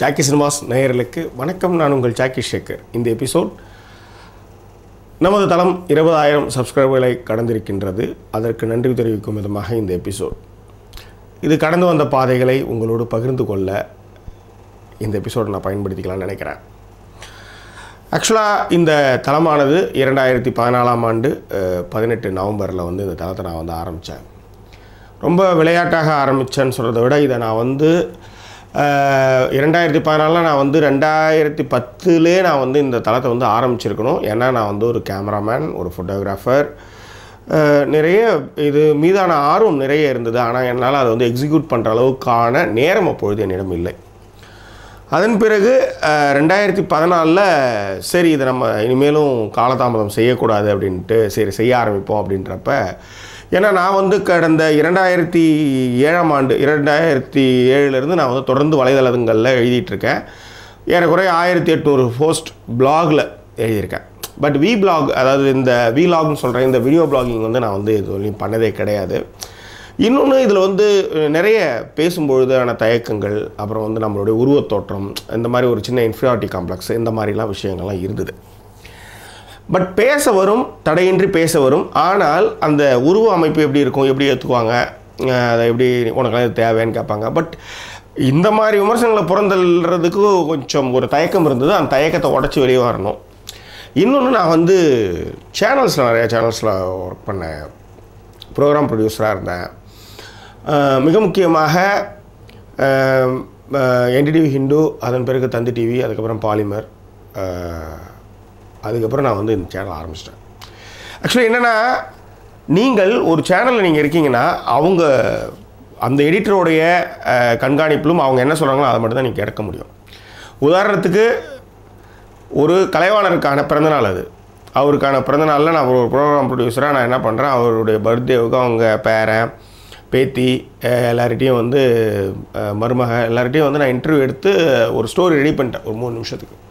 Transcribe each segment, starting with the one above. Jackie Cinemas நேயர்களுக்கு வணக்கம் நான் உங்கள் ஜாக்கி சேகர் இந்த எபிசோட் நமது தளம் 20000 சப்ஸ்கிரைபர்களை கடந்திருக்கின்றது அதற்கு நன்றி தெரிவிக்கும் விதமாக இந்த எபிசோட் இது கடந்து வந்த பாதைகளை உங்களோடு பகிர்ந்து கொள்ள இந்த எபிசோட நான் பயன்படுத்திக்கலாம் நினைக்கிறேன் ஆக்சுவலா இந்த தளமானது 2014 ஆம் ஆண்டு 18 நவம்பர்ல வந்து இந்த தளத்தை நான் வந்து ஆரம்பிச்சேன் ரொம்ப விளையாட்டாக ஆரம்பிச்சேன்னு சொல்றதை விட இத நான் வந்து 2014 நான் வந்து 2010 லே நான் வந்து இந்த தளத்தை வந்து ஆரம்பிச்சிருக்கணும் ஏன்னா நான் வந்து ஒரு கேமராமேன் ஒரு போட்டோகிராஃபர் நிறைய இது மீதான ஆர்வம் நிறைய இருந்தது ஆனா என்னால அது வந்து எக்ஸிக்யூட் பண்ற அளவுக்கான நேரம் அப்பொழுது என்னிடம் இல்லை அதன் பிறகு 2014 ல சரி இது நம்ம இனிமேலும் காலதாமதம் செய்ய கூடாது அப்படினுட்டு சரி செய்ய ஆரம்பிப்போம் அப்படின்றப்ப ஏனா நான் வந்து கடந்த 2007 ஆம் ஆண்டு 2007 ல இருந்து நான் வந்து தொடர்ந்து வலைதளங்கள்ல எழுதிட்டு இருக்கேன். ஏறக்குறைய 1800 போஸ்ட் ப்ளாக்ல எழுதி இருக்கேன். பட் வி ப்ளாக் அதாவது இந்த vlog னு சொல்ற இந்த வீடியோ ப்ளாகிங் வந்து நான் வந்து இதுவரைக்கும் பண்ணதே கிடையாது. இன்னொன்னு இதுல வந்து நிறைய பேசும்போதுதான தயக்கங்கள் அப்புறம் வந்து நம்மளுடைய உருவ தோற்றம் இந்த மாதிரி ஒரு சின்ன இன்ஃபீரியாரிட்டி காம்ப்ளெக்ஸ் இந்த மாதிரிலாம் விஷயங்கள்லாம் இருந்தது. பட் பேச வரும் தடையின்றி பேச வரும் ஆனால் அந்த உருவ அமைப்பு எப்படி இருக்கும் எப்படி ஏத்துவாங்க அது எப்படி உங்களுக்கு தேவைன்னு கேட்பாங்க பட் இந்த மாதிரி விமர்சனங்களை புறந்தள்ளிறதுக்கு கொஞ்சம் ஒரு தயக்கம் இருந்தது அந்த தயக்கத்தை உடைச்சு வெளியே வரணும் இன்னொன்னு நான் வந்து நிறைய சேனல்ஸ்ல வர்க் பண்ணேன் ப்ரோகிராம் ப்ரொடியூசரா இருந்தேன் மிக முக்கியமாக என்டிடிவி ஹிந்து அதன் பிறகு தந்தி டிவி அதுக்கு அப்புறம் பாலிமர் அதுக்கப்புறம் நான் வந்து இந்த சேனல் ஆரம்பிச்சிட்டேன் ஆக்சுவலி என்னன்னா நீங்கள் ஒரு சேனல்ல நீங்க இருக்கீங்கனா அவங்க அந்த எடிட்டரோட கண்காணிப்புலும் அவங்க என்ன சொல்றாங்களோ அதை மட்டும் தான் நீங்க கேட்க முடியும் உதாரணத்துக்கு ஒரு கலைவாணருக்கான பிறந்தநாள் அது அவருக்கான பிறந்தநாள்ல நான் ஒரு புரோகிராம் ப்ரொடியூசரா நான் என்ன பண்றேன் அவருடைய பர்த்டேவுக்கு அவங்க பேரன் பேத்தி எல்லாரிட்டையும் வந்து மருமக எல்லாரிட்டையும் வந்து நான் இன்டர்வியூ எடுத்து ஒரு ஸ்டோரி ரெடி பண்ணிட்டேன் ஒரு 3 நிமிஷத்துக்கு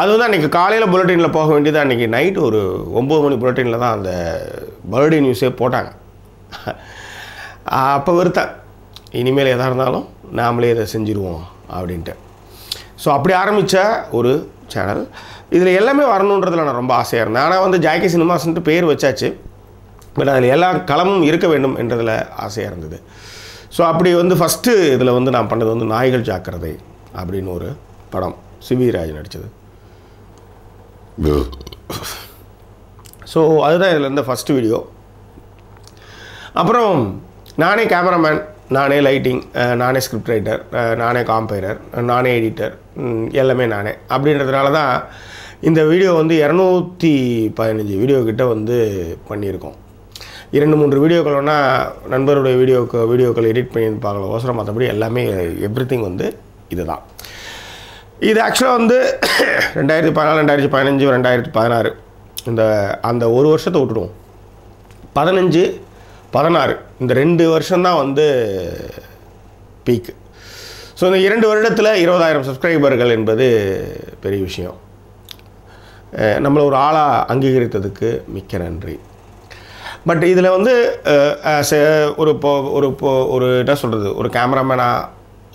அது வந்து அன்னைக்கு காலையில புல்லட்டின்ல போக வேண்டியது அன்னைக்கு நைட் ஒரு 9 மணி புல்லட்டின்ல தான் அந்த பர்த்டே நியூஸே போட்டாங்க அப்ப வருதா இனிமேல் எதா இருந்தாலும் நாமளே இத செஞ்சிடுவோம் அப்படின்ட்டு சோ அப்படி ஆரம்பிச்ச ஒரு சேனல் இதுல எல்லாமே வரணும்ன்றதுல நான் ரொம்ப ஆசையா இருந்தேன் ஆனா வந்து ஜாக்கி சினிமாஸ்ன்ற பேர் வச்சாச்சு பட் அதுல எல்லா கலமும் இருக்க வேண்டும் என்றதுல ஆசையா இருந்தது சோ அப்படி வந்து ஃபர்ஸ்ட் இதுல வந்து நான் பண்ணது வந்து நாய்கள் ஜாக்கிரதை அப்படின ஒரு படம் சிவிராஜ் நடிச்சது சோ அதுதான் இதுல இருந்த ஃபர்ஸ்ட் வீடியோ அப்புறம் நானே கேமராமேன் நானே லைட்டிங் நானே ஸ்கிரிப்ட் ரைட்டர் நானே காம்பைலர் நானே எடிட்டர் எல்லாமே நானே அப்படின்றதனால தான் இந்த வீடியோ வந்து 215 வீடியோ கிட்ட வந்து பண்ணியிருக்கோம் 2-3 வீடியோக்கள்னா நண்பருடைய வீடியோக்கள் எடிட் பண்ணி பார்க்கல அவசரம் மத்தபடி எல்லாமே எவ்ரிதிங் வந்து இதுதான் இது ஆக்சுவலா வந்து 2014 2015 2016 இந்த அந்த ஒரு வருஷத்தை விட்டுடுவோம் 15 16 இந்த 2 வருஷம் தான் வந்து பீக் சோ இந்த 2 வருடத்துல 20000 சப்ஸ்கிரைபர்கள் என்பது பெரிய விஷயம் நம்ம ஒரு ஆளா அங்கீகரித்ததுக்கு மிக்க நன்றி பட் இதுல வந்து ஒரு ஒரு ஒரு என்ன சொல்றது ஒரு கேமராமேனா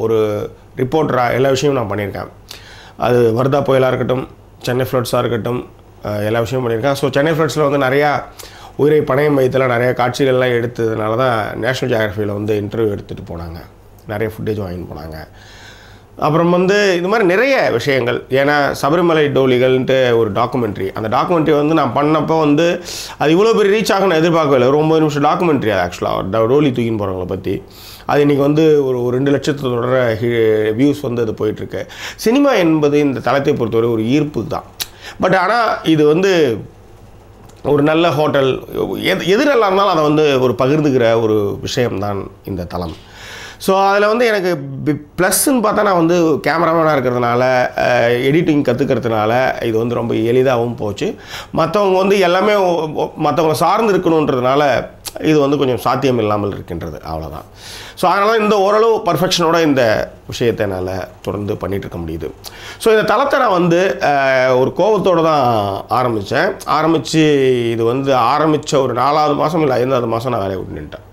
ஒரு ரிப்போர்ட்டரா எல்லா விஷயமும் நான் பண்ணியிருக்கேன் அது வர்தா புயலா இருக்கட்டும் சென்னை ஃப்ளட்ஸா இருக்கட்டும் எல்லா விஷயமும் பண்ணியிருக்கேன் சோ சென்னை ஃப்ளட்ஸ்ல வந்து நிறைய உயிரை பணையம் வைத்தல நிறைய காட்சிகள் எல்லாம் எடுத்ததனால தான் நேஷனல் ஜியோகிராஃபில வந்து இன்டர்வியூ எடுத்துட்டு போனாங்க நிறைய ஃபுட்டேஜ் வாங்கிட்டு போனாங்க அப்புறம் வந்து இந்த மாதிரி நிறைய விஷயங்கள் ஏனா சபரிமலை டோலிகள்ன்ற ஒரு டாக்குமென்ட்ரி அந்த டாக்குமென்ட்ரி வந்து நான் பண்ணப்போ வந்து அது இவ்வளவு பெரிய ரீச் ஆகணும் எதிர்பார்க்கவே இல்லை 9 நிமிஷம் டாக்குமென்ட்ரி அது ஆக்சுவலா டோலி தூக்கின் போறவங்கள பத்தி அது இன்னைக்கு வந்து ஒரு 2 லட்சத்து தொடர வியூஸ் வந்து அது போயிட்டு இருக்கு சினிமா என்பது இந்த தளத்தை பொறுத்தவரை ஒரு ஈர்ப்பு தான் பட் ஆனா இது வந்து ஒரு நல்ல ஹோட்டல் எதிரெல்லாம் இருந்தாலும் அது வந்து ஒரு பகிர்ந்துகிற ஒரு விஷயம் தான் இந்த தளம் சோ அதுல வந்து எனக்கு ப்ளஸ்னு பார்த்தா நான் வந்து கேமராமேனா இருக்கிறதுனால எடிட்டிங் கத்துக்கிறதுனால இது வந்து ரொம்ப எளிதாவும் போச்சு மத்தவங்க வந்து எல்லாமே மத்தவங்க சார்ந்து இருக்கணும்ன்றதுனால இது வந்து கொஞ்சம் சாத்தியம் இல்லாமல் இருக்கின்றது அவ்வளவுதான் சோ அதனால இந்த ஓரளவு பெர்ஃபெக்ஷனோட இந்த விஷயத்தை என்னால தொடர்ந்து பண்ணிட்டு இருக்க முடியுது சோ இந்த தளத்தை நான் வந்து ஒரு கோவத்தோட தான் ஆரம்பிச்சேன் ஆரம்பிச்சு இது வந்து ஆரம்பிச்ச ஒரு 4வது மாசம் இல்ல 5வது மாசம் நான் வேலையை விட்டு நின்னுட்டேன்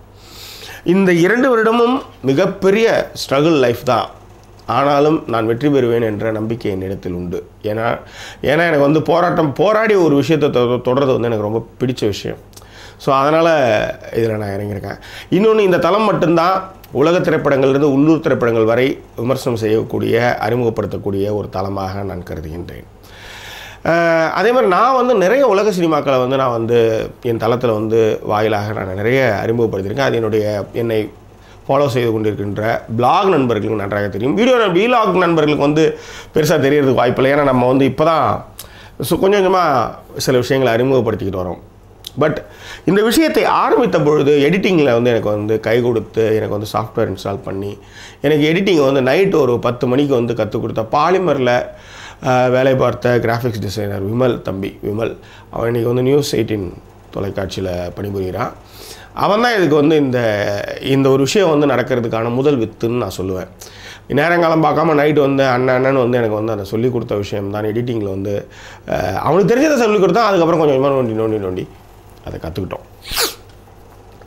இந்த 2 வருடமும் மிகப்பெரிய ஸ்ட்ரகிள் லைஃப் தான் ஆனாலும் நான் வெற்றி பெறுவேன் என்ற நம்பிக்கை என்னிடத்தில் உண்டு. ஏனா எனக்கு வந்து போராடி ஒரு விஷயத்தை தொடர்றது வந்து எனக்கு ரொம்ப பிடிச்ச விஷயம். சோ அதனால இதல நான் இறங்கிருக்கேன். இன்னொன்னு இந்த தளம் மட்டும் தான் உலக திரைப்படங்கள் இருந்து உள்ளூர் திரைப்படங்கள் வரை விமர்சனம் செய்யக்கூடிய அறிமுகப்படுத்தக்கூடிய ஒரு தளமாக நான் கருதுகின்றேன். அதே மாதிரி நான் வந்து நிறைய உலக சினிமாக்களை வந்து நான் வந்து என் தளத்துல வந்து வாயிலாக நான் நிறைய அறிமுகப்படுத்திருக்கேன். அது என்னுடைய என்னை follow செய்து கொண்டிருக்கின்ற blog நண்பர்களுக்கு நன்றாக தெரியும். வீடியோ vlog நண்பர்களுக்கு வந்து பெருசா தெரியிறது வாய்ப்பில்லை. ஏனா நம்ம வந்து இப்பதான் கொஞ்சம் கொஞ்சமா சில விஷயங்களை அறிமுகப்படுத்திட்டு வரோம். பட் இந்த விஷயத்தை ஆரம்பித்த பொழுது எடிட்டிங்ல வந்து எனக்கு வந்து கை கொடுத்து எனக்கு வந்து சாஃப்ட்வேர் இன்ஸ்டால் பண்ணி எனக்கு எடிட்டிங் வந்து நைட் ஒரு 10 மணிக்கு வந்து கத்து கொடுத்த பாலிமர்ல வேலை பார்த்த கிராபிக்ஸ் டிசைனர் விமல் தம்பி அவன் இன்னைக்கு வந்து நியூஸ் 18 தொலைக்காட்சியில பணிபுரிகிறான். அவன்தான் இதுக்கு வந்து இந்த ஒரு விஷயம் வந்து நடக்கிறதுக்கான முதல் வித்துன்னு நான் சொல்லுவேன். நேரங்காலம் பார்க்காம நைட் வந்து அண்ணன் வந்து எனக்கு வந்து அதை சொல்லி கொடுத்த விஷயம் தான். எடிட்டிங்ல வந்து அவனுக்கு தெரிஞ்சதை சொல்லி கொடுத்தான். அதுக்கு அப்புறம் கொஞ்சம் கொஞ்சம் நோண்டி அதை கத்துக்கிட்டோம்.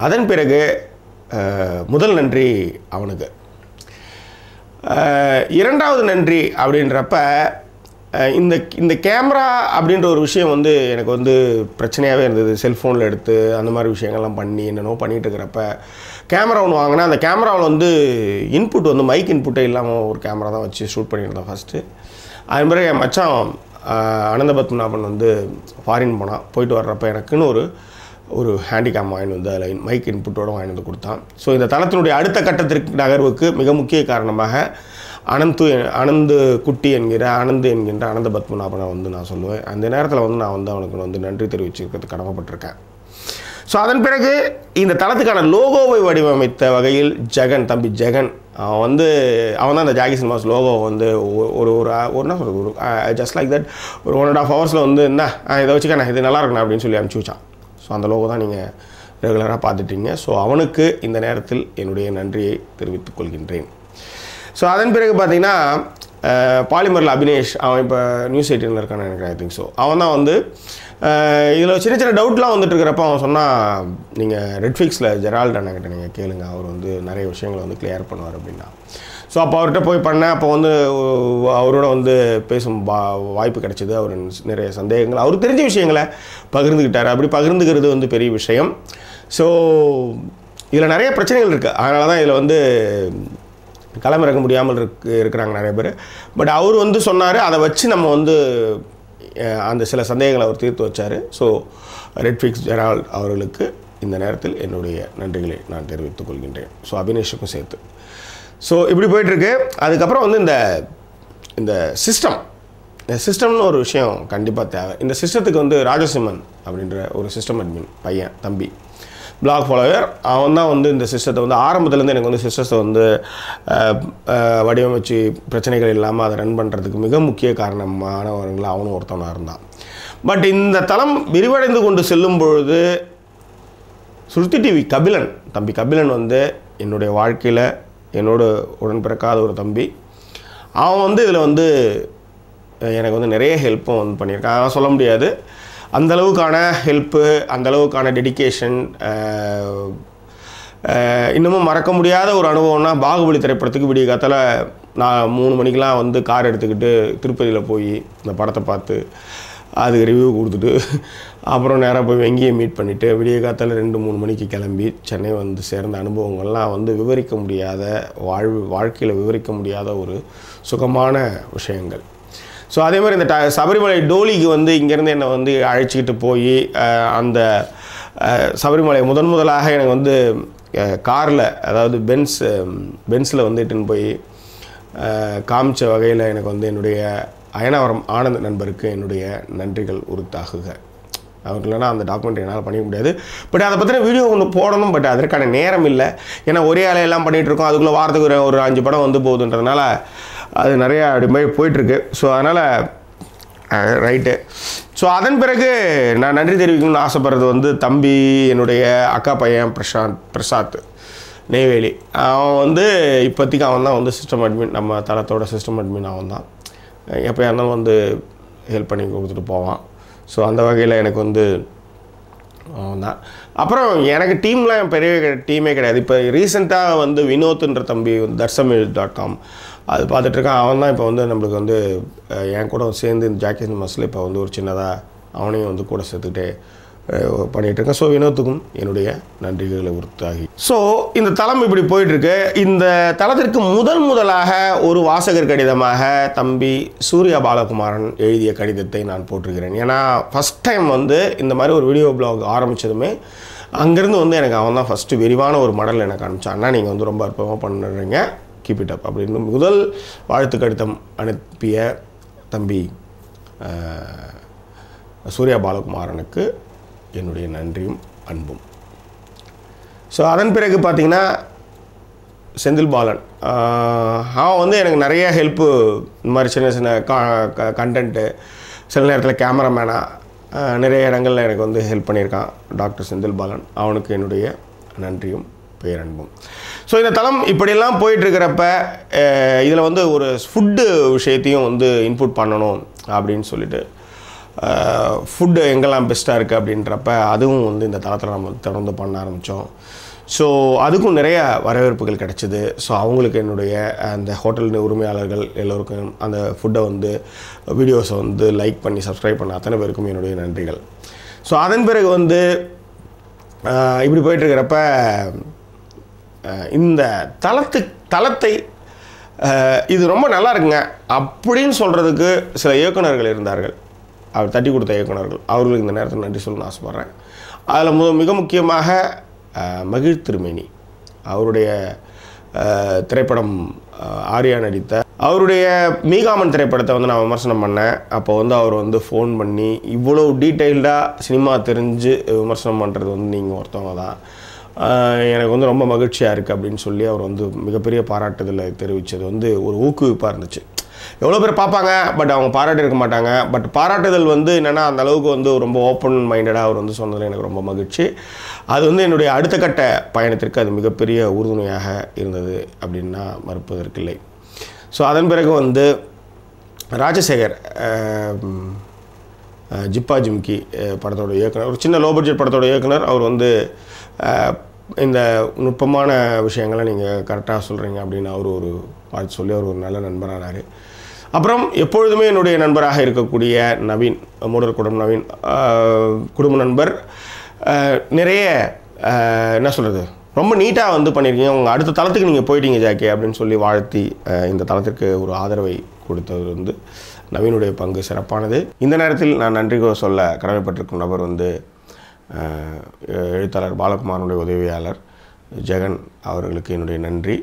அதன் பிறகு முதல் நன்றி அவனுக்கு. இரண்டாவது நன்றி அப்படின்றப்ப இந்த கேமரா அப்படின்ற ஒரு விஷயம் வந்து எனக்கு வந்து பிரச்சனையாவே இருந்தது. செல்போன்ல எடுத்து அந்த மாதிரி விஷயங்கள்லாம் பண்ணி என்னனோ பண்ணிட்டு இருக்கறப்ப கேமரா ஒன்னு வாங்குனா அந்த கேமராவுல வந்து இன்புட் வந்து மைக் இன்புட்டே இல்லாம ஒரு கேமரா தான் வச்சு ஷூட் பண்ணிட்டேன் ஃபர்ஸ்ட். அதன் பிறகு மச்சான் அனந்தபத்மநாபன் வந்து ஃபாரின் போனான். போயிட்டு வர்றப்ப எனக்குன்னு ஒரு ஹேண்டிகேம் வாங்கி வந்து அதில் மைக் இன்புட்டோடு வாங்கி வந்து கொடுத்தான். ஸோ இந்த தளத்தினுடைய அடுத்த கட்டத்திற்கு நகர்வுக்கு மிக முக்கிய காரணமாக அனந்தபத்மநாபன் என்கின்ற அனந்தபத்மநாபனை வந்து நான் சொல்லுவேன். அந்த நேரத்தில் வந்து நான் வந்து அவனுக்கு வந்து நன்றி தெரிவிச்சிருக்கிறது கடமைப்பட்டிருக்கேன். ஸோ அதன் பிறகு இந்த தளத்துக்கான லோகோவை வடிவமைத்த வகையில் தம்பி ஜெகன் அவன் வந்து அவன்தான் அந்த ஜாக்கி சினிமாஸ் லோகோ வந்து ஒரு ஒரு என்ன சொல்கிறது ஜஸ்ட் லைக் தட் ஒரு 1.5 hours வந்து என்ன இதை வச்சுக்கண்ணா இது நல்லா இருக்கணும் அப்படின்னு சொல்லி அனுப்பிச்சி வச்சான். ஸோ அந்த லோகோ தான் நீங்கள் ரெகுலராக பார்த்துட்டீங்க. ஸோ அவனுக்கு இந்த நேரத்தில் என்னுடைய நன்றியை தெரிவித்துக் கொள்கின்றேன். ஸோ அதன் பிறகு பார்த்தீங்கன்னா பாலிமரில் அபினேஷ் அவன் இப்போ நியூஸ் 18 இருக்கான்னு எனக்கு ஐ திங்க். ஸோ அவன் தான் வந்து இதில் சின்ன டவுட்லாம் வந்துட்டு இருக்கிறப்ப அவன் சொன்னால் நீங்கள் ரெட்ஃபிக்ஸில் ஜெரால்ட் அண்ணன்கிட்ட நீங்கள் கேளுங்க, அவர் வந்து நிறைய விஷயங்களை வந்து கிளியர் பண்ணுவார் அப்படின்னா. ஸோ அப்போ அவர்கிட்ட போய் பண்ணேன். அப்போ வந்து அவரோட வந்து பேசும் வாய்ப்பு கிடைச்சிது. அவர் நிறைய சந்தேகங்கள் அவருக்கு தெரிஞ்ச விஷயங்களை பகிர்ந்துக்கிட்டார். அப்படி பகிர்ந்துக்கிறது வந்து பெரிய விஷயம். ஸோ இதில் நிறைய பிரச்சனைகள் இருக்குது. அதனால தான் இதில் வந்து களமிறக்க முடியாமல் இருக்கிறாங்க நிறைய பேர். பட் அவர் வந்து சொன்னார், அதை வச்சு நம்ம வந்து அந்த சில சந்தேகங்களை அவர் தீர்த்து வச்சார். ஸோ ரெட்ஃபிக்ஸ் ஜெரால்ட் அவர்களுக்கு இந்த நேரத்தில் என்னுடைய நன்றிகளை நான் தெரிவித்துக் கொள்கின்றேன். ஸோ அபினேஷுக்கும் சேர்த்து. ஸோ இப்படி போயிட்டுருக்கு. அதுக்கப்புறம் வந்து இந்த சிஸ்டம்னு ஒரு விஷயம் கண்டிப்பாக தேவை. இந்த சிஸ்டத்துக்கு வந்து ராஜசிம்மன் அப்படின்ற ஒரு சிஸ்டம் அட்மின் பையன் தம்பி பிளாக் ஃபாலோவர் அவன் தான் வந்து இந்த சிஸ்டத்தை வந்து ஆரம்பத்துலேருந்து எனக்கு வந்து சிஸ்டத்தை வந்து வடிவமைச்சு பிரச்சனைகள் இல்லாமல் அதை ரன் பண்ணுறதுக்கு மிக முக்கிய காரணமானவர்களாக அவனும் ஒருத்தவனாக இருந்தான். பட் இந்த தளம் விரிவடைந்து கொண்டு செல்லும் பொழுது சுருத்தி டிவி தம்பி கபிலன் வந்து என்னுடைய வாழ்க்கையில் என்னோட உடன்பிறக்காத ஒரு தம்பி. அவன் வந்து இதில் வந்து எனக்கு வந்து நிறைய ஹெல்ப்பும் வந்து பண்ணியிருக்கான். அதெல்லாம் சொல்ல முடியாது. அந்தளவுக்கான ஹெல்ப்பு, அந்தளவுக்கான டெடிக்கேஷன், இன்னமும் மறக்க முடியாத ஒரு அனுபவம்னா பாகுபலி திரைப்படத்துக்கு விடிய காத்தால நான் 3 மணிக்கெலாம் வந்து கார் எடுத்துக்கிட்டு திருப்பதியில் போய் இந்த படத்தை பார்த்து அதுக்கு ரிவ்யூ கொடுத்துட்டு அப்புறம் நேராக போய் வெங்கியை மீட் பண்ணிவிட்டு விடிய காத்தால 2-3 மணிக்கு கிளம்பி சென்னை வந்து சேர்ந்த அனுபவங்கள்லாம் வந்து விவரிக்க முடியாத வாழ்க்கையில் விவரிக்க முடியாத ஒரு சுகமான விஷயங்கள். ஸோ அதே மாதிரி இந்த சபரிமலை டோலிக்கு வந்து இங்கேருந்து என்னை வந்து அழைச்சிக்கிட்டு போய் அந்த சபரிமலை முதலாக எனக்கு வந்து காரில் அதாவது பென்ஸில் வந்து இட்டுன்னு போய் காமிச்ச வகையில் எனக்கு வந்து என்னுடைய அயனாவரம் ஆனந்த் நண்பருக்கு என்னுடைய நன்றிகள் உறுத்தாகுக. அவர்களானா அந்த டாக்குமெண்ட் என்னால் பண்ணிக்க முடியாது. பட் அதை பற்றின வீடியோ ஒன்று போடணும். பட் அதற்கான நேரம் இல்லை. ஏன்னா ஒரே ஆலையெல்லாம் பண்ணிகிட்ருக்கோம். அதுக்குள்ளே வாரத்துக்கு ஒரு 5 படம் வந்து போகுதுன்றதுனால அது நிறையா அப்படி மாதிரி போயிட்டுருக்கு. ஸோ அதனால் ரைட்டு. ஸோ அதன் பிறகு நான் நன்றி தெரிவிக்கணும்னு ஆசைப்படுறது வந்து தம்பி என்னுடைய அக்கா பையன் பிரசாத் நெய்வேலி. அவன் வந்து இப்போதைக்கு அவன் தான் வந்து சிஸ்டம் அட்மின், நம்ம தளத்தோட சிஸ்டம் அட்மின் அவன் தான். எப்போ இருந்தாலும் வந்து ஹெல்ப் பண்ணி கொடுத்துட்டு போவான். ஸோ அந்த வகையில் எனக்கு வந்து அப்புறம் எனக்கு டீம்லாம் பெரிய டீமே கிடையாது. இப்போ ரீசெண்டாக வந்து வினோத்ன்ற தம்பி darsamil.com அது பார்த்துட்ருக்கான். அவன் தான் இப்போ வந்து நம்மளுக்கு வந்து என் கூட சேர்ந்து இந்த ஜாக்கி சினிமாஸில் இப்போ வந்து ஒரு சின்னதாக அவனையும் வந்து கூட சேர்த்துக்கிட்டே பண்ணிகிட்ருக்கேன். ஸோ வினோத்துக்கும் என்னுடைய நன்றிகளை உறுத்தாகி. ஸோ இந்த தளம் இப்படி போயிட்டுருக்கு. இந்த தளத்திற்கு முதல் முதலாக ஒரு வாசகர் கடிதமாக தம்பி சூர்யா பாலகுமாரன் எழுதிய கடிதத்தை நான் போட்டிருக்கிறேன். ஏன்னா ஃபஸ்ட் டைம் வந்து இந்த மாதிரி ஒரு வீடியோ பிளாக் ஆரம்பித்ததுமே அங்கேருந்து வந்து எனக்கு அவன் தான் ஃபஸ்ட்டு விரிவான ஒரு மடல் எனக்கு அனுப்பிச்சான். அண்ணா நீங்கள் வந்து ரொம்ப அற்புதமாக பண்ணுறீங்க, கீப் இட் அப் அப்படின்னு முதல் வாழ்த்து கடிதம் அனுப்பிய தம்பி சூர்யா பாலகுமாரனுக்கு என்னுடைய நன்றியும் அன்பும். ஸோ அதன் பிறகு பார்த்திங்கன்னா செந்தில் பாலன் அவன் வந்து எனக்கு நிறைய ஹெல்ப்பு, இந்த மாதிரி சின்ன சின்ன கண்டென்ட்டு, சில நேரத்தில் கேமராமேனாக நிறைய இடங்களில் எனக்கு வந்து ஹெல்ப் பண்ணியிருக்கான் டாக்டர் செந்தில் பாலன். அவனுக்கு என்னுடைய நன்றியும் பேரன்பும். ஸோ இந்த தளம் இப்படியெல்லாம் போயிட்டுருக்கிறப்ப இதில் வந்து ஒரு ஃபுட்டு விஷயத்தையும் வந்து இன்புட் பண்ணணும் அப்படின்னு சொல்லிட்டு ஃபுட்டு எங்கெல்லாம் பெஸ்ட்டாக இருக்குது அப்படின்றப்ப அதுவும் வந்து இந்த தளத்தில் நம்ம தொடர்ந்து பண்ண ஆரம்பித்தோம். ஸோ அதுக்கும் நிறைய வரவேற்புகள் கிடச்சிது. ஸோ அவங்களுக்கு என்னுடைய அந்த ஹோட்டல் உரிமையாளர்கள் எல்லோருக்கும் அந்த ஃபுட்டை வந்து வீடியோஸை வந்து லைக் பண்ணி சப்ஸ்கிரைப் பண்ண அத்தனை பேருக்கும் என்னுடைய நன்றிகள். ஸோ அதன் பிறகு வந்து இப்படி போயிட்டுருக்கிறப்ப இந்த தளத்தை இது ரொம்ப நல்லா இருக்குங்க அப்படின்னு சொல்கிறதுக்கு சில இயக்குநர்கள் இருந்தார்கள், அவர் தட்டி கொடுத்த இயக்குநர்கள். அவர்களுக்கு இந்த நேரத்தில் நன்றி சொல்லணும்னு ஆசைப்பட்றேன். அதில் மிக முக்கியமாக மகிழ் திருமேனி, அவருடைய திரைப்படம் ஆர்யா நடித்த அவருடைய மீகாமன் திரைப்படத்தை வந்து நான் விமர்சனம் பண்ணேன். அப்போ வந்து அவர் வந்து ஃபோன் பண்ணி இவ்வளோ டீட்டெயில்டாக சினிமா தெரிஞ்சு விமர்சனம் பண்ணுறது வந்து நீங்கள் ஒருத்தவங்க தான், எனக்கு வந்து ரொம்ப மகிழ்ச்சியாக இருக்குது அப்படின்னு சொல்லி அவர் வந்து மிகப்பெரிய பாராட்டுதலை தெரிவித்தது வந்து ஒரு ஊக்குவிப்பாக இருந்துச்சு. எவ்வளோ பேர் பார்ப்பாங்க பட் அவங்க பாராட்டி இருக்க மாட்டாங்க. பட் பாராட்டுதல் வந்து என்னென்னா அந்தளவுக்கு வந்து ரொம்ப ஓப்பன் மைண்டடாக அவர் வந்து சொன்னதில் எனக்கு ரொம்ப மகிழ்ச்சி. அது வந்து என்னுடைய அடுத்த கட்ட பயணத்திற்கு அது மிகப்பெரிய உறுதுணையாக இருந்தது அப்படின்னா மறுப்பதற்கில்லை. ஸோ அதன் பிறகு வந்து ராஜசேகர் ஜிப்பா ஜிம்கி படத்தோட இயக்குனர், ஒரு சின்ன லோ பட்ஜெட் படத்தோட இயக்குனர். அவர் வந்து இந்த நுட்பமான விஷயங்களை நீங்கள் கரெக்டாக சொல்கிறீங்க அப்படின்னு அவர் ஒரு பார்த்து சொல்லி அவர் ஒரு நல்ல நண்பரானார். அப்புறம் எப்பொழுதுமே என்னுடைய நண்பராக இருக்கக்கூடிய நவீன், மூடர் குடும்ப நவீன் குடும்ப நண்பர், நிறைய என்ன சொல்கிறது ரொம்ப நீட்டாக வந்து பண்ணியிருக்கீங்க, உங்கள் அடுத்த தளத்துக்கு நீங்கள் போயிட்டீங்க ஜாக்கி அப்படின்னு சொல்லி வாழ்த்தி இந்த தளத்திற்கு ஒரு ஆதரவை கொடுத்தது வந்து நவீனுடைய பங்கு சிறப்பானது. இந்த நேரத்தில் நான் நன்றி சொல்ல கடமைப்பட்டிருக்கும் நபர் வந்து எழுத்தாளர் பாலகுமாரனுடைய உதவியாளர் ஜெகன் அவர்களுக்கு என்னுடைய நன்றி.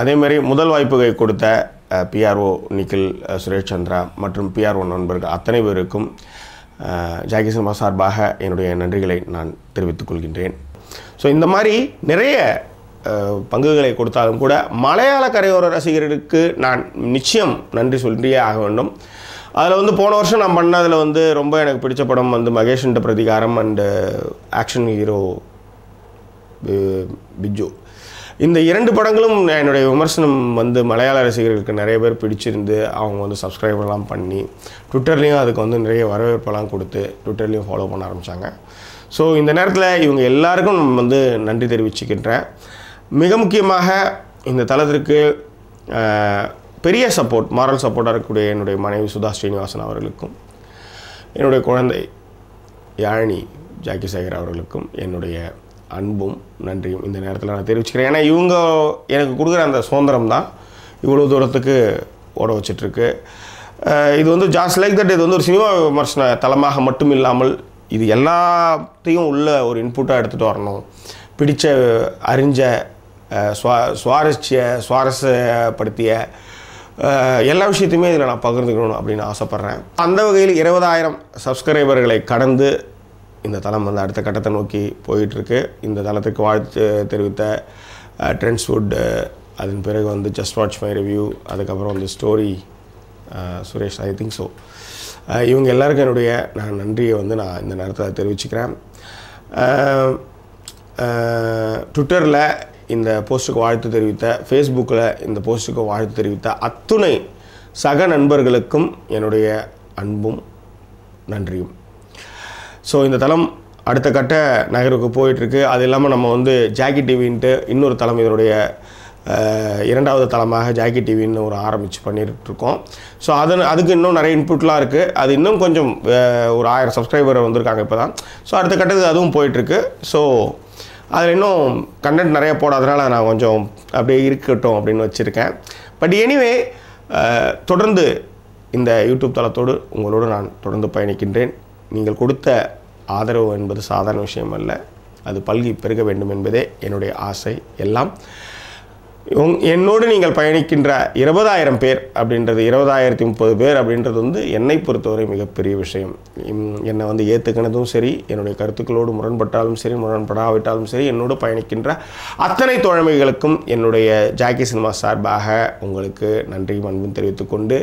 அதேமாதிரி முதல் வாய்ப்புகை கொடுத்த பிஆர்ஓ நிக்கில் சுரேஷ் சந்திரா மற்றும் பிஆர்ஓ நண்பர்கள் அத்தனை பேருக்கும் ஜாக்கி சினிமா சார்பாக என்னுடைய நன்றிகளை நான் தெரிவித்துக் கொள்கின்றேன். ஸோ இந்த மாதிரி நிறைய பங்குகளை கொடுத்தாலும் கூட மலையாள கரையோர ரசிகர்களுக்கு நான் நிச்சயம் நன்றி சொல்லியே ஆக வேண்டும். அதில் வந்து போன வருஷம் நான் பண்ணதில் வந்து ரொம்ப எனக்கு பிடிச்ச படம் வந்து Maheshinte Prathikaram and action hero Biju, இந்த இரண்டு படங்களும் என்னுடைய விமர்சனம் வந்து மலையாள ரசிகர்களுக்கு நிறைய பேர் பிடிச்சிருந்து அவங்க வந்து சப்ஸ்கிரைபெல்லாம் பண்ணி ட்விட்டர்லேயும் அதுக்கு வந்து நிறைய வரவேற்பெல்லாம் கொடுத்து ட்விட்டர்லேயும் ஃபாலோ பண்ண ஆரம்பித்தாங்க. ஸோ இந்த நேரத்தில் இவங்க எல்லாருக்கும் நம்ம வந்து நன்றி தெரிவிச்சுக்கின்றேன். மிக முக்கியமாக இந்த தளத்திற்கு பெரிய சப்போர்ட், மாரல் சப்போர்ட்டாக இருக்கக்கூடிய என்னுடைய மனைவி சுதா ஸ்ரீனிவாசன் அவர்களுக்கும், என்னுடைய குழந்தை யாழினி ஜாக்கி சேகர் அவர்களுக்கும் என்னுடைய அன்பும் நன்றியும் இந்த நேரத்தில் நான் தெரிவிச்சுக்கிறேன். ஏன்னா இவங்க எனக்கு கொடுக்குற அந்த சுதந்திரம் தான் இவ்வளோ தூரத்துக்கு ஓட வச்சிட்ருக்கு. இது வந்து ஜாஸ்ட் லைக் தட், இது வந்து ஒரு சினிமா விமர்சன தளமாக மட்டும் இல்லாமல் இது எல்லாத்தையும் உள்ள ஒரு இன்புட்டாக எடுத்துகிட்டு வரணும், பிடித்த அறிஞ்ச சுவாரஸ்யப்படுத்திய எல்லா விஷயத்தையுமே இதில் நான் பகிர்ந்துக்கணும் அப்படின்னு ஆசைப்பட்றேன். அந்த வகையில் 20,000 சப்ஸ்கிரைபர்களை கடந்து இந்த தளம் வந்து அடுத்த கட்டத்தை நோக்கி போயிட்டுருக்கு. இந்த தளத்துக்கு வாழ்த்து தெரிவித்த ட்ரெண்ட்ஸ்வுட், அதன் பிறகு வந்து ஜஸ்ட் வாட்ச் மை ரிவ்யூ, அதுக்கப்புறம் வந்து story Suresh, I think so இவங்க எல்லாருக்கும் என்னுடைய நான் நன்றியை வந்து நான் இந்த நேரத்தில் தெரிவிச்சுக்கிறேன். ட்விட்டரில் இந்த போஸ்ட்டுக்கு வாழ்த்து தெரிவித்த, ஃபேஸ்புக்கில் இந்த போஸ்ட்டுக்கு வாழ்த்து தெரிவித்த அத்துணை சக நண்பர்களுக்கும் என்னுடைய அன்பும் நன்றியும். ஸோ இந்த தளம் அடுத்த கட்ட நகருக்கு போயிட்டு இருக்கு. அது இல்லாம நம்ம வந்து ஜாக்கி டிவின்ட்டு இன்னொரு தளம் இதனுடைய இரண்டாவது தளமாக ஜாக்கி டிவின்னு ஒரு ஆரம்பிச்சு பண்ணிட்டு இருக்கோம். ஸோ அதுக்கு இன்னும் நிறைய இன்புட்லாம் இருக்குது. அது இன்னும் கொஞ்சம் ஒரு 1000 சப்ஸ்கிரைபர் வந்திருக்காங்க இப்போ தான். ஸோ அடுத்த கட்டத்துக்கு அதுவும் போயிட்டுருக்கு. ஸோ அதில் இன்னும் கண்டென்ட் நிறைய போட, அதனால் நான் கொஞ்சம் அப்படியே இருக்கட்டும் அப்படின்னு வச்சுருக்கேன். பட் எனிவே தொடர்ந்து இந்த யூடியூப் தளத்தோடு உங்களோடு நான் தொடர்ந்து பயணிக்கின்றேன். நீங்கள் கொடுத்த ஆதரவு என்பது சாதாரண விஷயம் அல்ல, அது பல்கி பெருக வேண்டும் என்பதே என்னுடைய ஆசை. எல்லாம் என்னோடு நீங்கள் பயணிக்கின்ற 20000 பேர் அப்படின்றது, 20030 பேர் அப்படின்றது வந்து என்னை பொறுத்தவரை மிகப்பெரிய விஷயம். என்னை வந்து ஏற்றுக்கினதும் சரி, என்னுடைய கருத்துக்களோடு முரண்பட்டாலும் சரி, முரண்படாவிட்டாலும் சரி, என்னோடு பயணிக்கின்ற அத்தனை தோழமைகளுக்கும் என்னுடைய ஜாக்கி சினிமா சார்பாக உங்களுக்கு நன்றியும் அன்பும் தெரிவித்துக்கொண்டு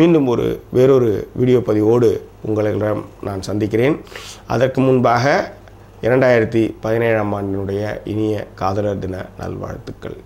மீண்டும் ஒரு வேறொரு வீடியோ பதிவோடு உங்களிடம் நான் சந்திக்கிறேன். அதற்கு முன்பாக 2017ஆம் ஆண்டினுடைய இனிய காதலர் தின நல்வாழ்த்துக்கள்.